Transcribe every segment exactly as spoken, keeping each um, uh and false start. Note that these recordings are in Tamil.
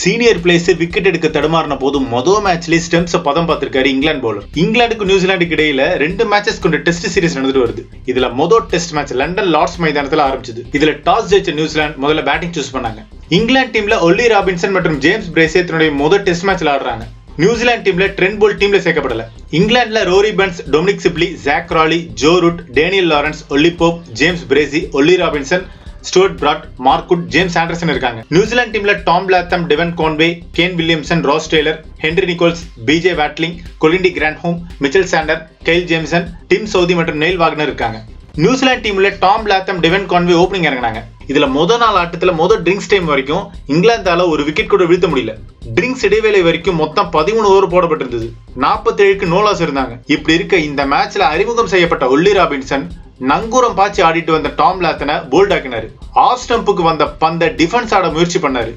சீனியர் பிளேஸ் விக்கெட் எடுக்க தடுமாறின போது மொதல் மேட்ச்லயே ஸ்டெம்ப்ஸை பதம் பார்த்திருக்காரு இங்கிலாந்து பவுலர். இங்கிலாந்துக்கு நியூசிலாந்துக்கு இடையில ரெண்டு மேட்சஸ் கொண்ட டெஸ்ட் சீரிஸ் நடந்துட்டு வருது. இதுல மொதல் டெஸ்ட் மேட்ச் லண்டன் லார்ட்ஸ் மைதானத்தில் ஆரம்பிச்சது. இதுல டாஸ் ஜெயிச்ச நியூசிலாந்து முதல்ல பேட்டிங் சூஸ் பண்ணாங்க. இங்கிலாந்து டீம்ல ஒல்லி ராபின்சன் மற்றும் ஜேம்ஸ் பிரேசி தன்னுடைய முதல் டெஸ்ட் மேட்ச்ல ஆடுறாங்க. நியூசிலாந்து டீம்ல ட்ரெண்ட் போல்ட் டீம்ல சேர்க்கப்படல. இங்கிலாந்துல Rory Burns, Dominic Sibley, Zak Crawley, Joe Root, Daniel Lawrence, Ollie Pope, James Bracey, Ollie Robinson, Stuart Broad, Mark Wood, James Anderson இருக்காங்க. நியூசிலாந்து டீம்ல Tom Latham, Devon Conway, Kane Williamson, Ross Taylor, Henry Nicholls, BJ Watling, Colin de Grandhomme, Mitchell Santner, Kyle Jamieson, Tim Southee மற்றும் நெயில் வாக்னர் இருக்காங்க. நியூசிலாந்து டீம்ல Tom Latham, Devon Conway opening இறங்கினாங்க. இதுல முதல் நாள் ஆட்டத்துல முதல் ட்ரிங்க்ஸ் டைம் வரைக்கும் இங்கிலாந்தால ஒரு விக்கெட் கூட வீழ்த்த முடியல. ட்ரிங்க்ஸ் இடைவேளை வரைக்கும் மொத்தம் பதிமூணு ஓவர் போடப்பட்டிருந்தது. நாற்பத்தி ஏழுக்கு நோ லாஸ் இருந்தாங்க. இப்படி இருக்க இந்த மேட்ச்ல அறிமுகம் செய்யப்பட்ட ஒல்லி ராபின்சன் நங்கூரம் பாய்ச்சி ஆடிட்டு வந்த டாம் லாத்தனை போல்ட் ஆக்கினாரு. ஆஃப் ஸ்டம்புக்கு வந்த பந்தை டிஃபென்ஸ் ஆட முயற்சி பண்ணாரு.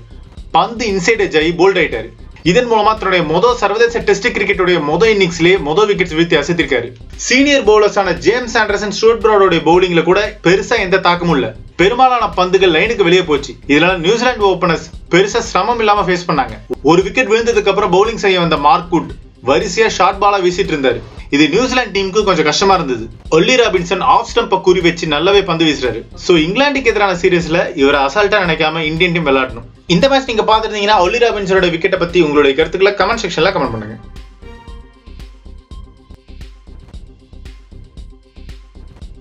பந்து இன்சைட் எட்ஜ் ஆகி போல்ட் ஆயிட்டாரு. இதன் மூலமா தன்னுடைய முதல் சர்வதேச டெஸ்ட் கிரிக்கெட்டுடைய முதல் இன்னிங்ஸ்லேயே முதல் விக்கெட் வீழ்த்தி அசைத்திருக்காரு. சீனியர் பவுலர்ஸான ஜேம்ஸ் ஆண்டர்சன், ஸ்டூர்ட் பிராடோடைய பவுலிங்ல கூட பெருசா எந்த தாக்கமும் இல்ல. பெரும்பாலான பந்துகள் லைனுக்கு வெளியே போச்சு. இதனால நியூசிலாந்து ஓபனர்ஸ் பெருசா சிரமம் இல்லாம ஃபேஸ் பண்ணாங்க. ஒரு விக்கெட் விழுந்ததுக்கு அப்புறம் பவுலிங் செய்ய வந்த மார்க்குட் வரிசையா ஷார்ட் பாலா வீசிட்டு இருந்தாரு. இது நியூசிலாந்து டீமுக்கு கொஞ்சம் கஷ்டமா இருந்தது. ஒல்லி ராபின்சன் ஆஃப் ஸ்டம்பை குறி வச்சு நல்லாவே பந்து வீசுறாரு. சோ இங்கிலாந்துக்கு எதிரான சீரீஸ்ல இவரை அசால்ட்டா நினைக்காம இந்தியன் டீம் விளையாடணும். இந்த மேட்ச் நீங்க பாத்துருந்தீங்கன்னா ஒல்லி ராபின்சனோட விக்கெட்டை பத்தி உங்களுடைய கருத்துக்களை கமெண்ட் செக்ஷன்ல கமெண்ட் பண்ணுங்க.